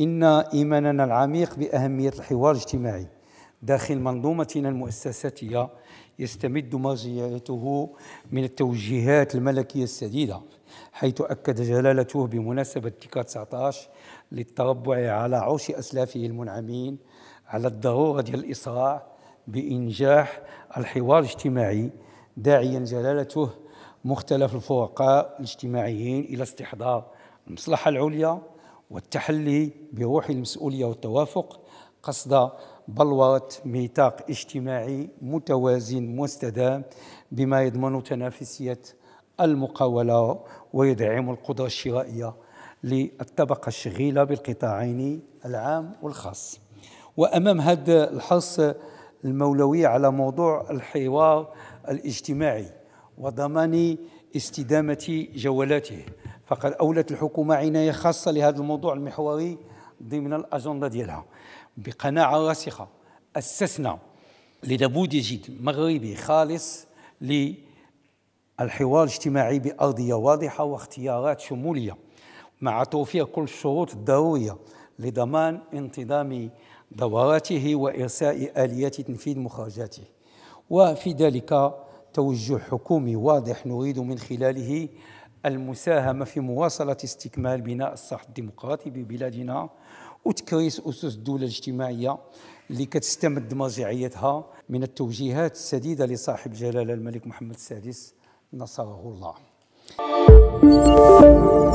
إن إيماننا العميق بأهمية الحوار الاجتماعي داخل منظومتنا المؤسساتية يستمد مرجعيته من التوجيهات الملكية السديدة، حيث أكد جلالته بمناسبة تكار 19 للتربع على عرش أسلافه المنعمين على الضرورة ديال الإسراع بإنجاح الحوار الاجتماعي، داعيا جلالته مختلف الفرقاء الاجتماعيين إلى استحضار المصلحة العليا والتحلي بروح المسؤولية والتوافق قصد بلورة ميثاق اجتماعي متوازن مستدام بما يضمن تنافسية المقاولة ويدعم القدرة الشرائية للطبقة الشغيلة بالقطاعين العام والخاص. وأمام هذا الحرص المولوي على موضوع الحوار الاجتماعي وضمان استدامة جولاته، فقد أولت الحكومة عناية خاصة لهذا الموضوع المحوري ضمن الأجندة ديالها. بقناعة راسخة أسسنا لنموذج مغربي خالص للحوار الاجتماعي بأرضية واضحة واختيارات شمولية، مع توفير كل الشروط الضرورية لضمان انتظام دوراته وإرساء آليات تنفيذ مخرجاته. وفي ذلك توجه حكومي واضح نريد من خلاله المساهمة في مواصلة استكمال بناء الصح الديمقراطي ببلادنا وتكريس أسس الدولة الاجتماعية اللي كتستمد مرجعيتها من التوجيهات السديدة لصاحب الجلالة الملك محمد السادس نصره الله.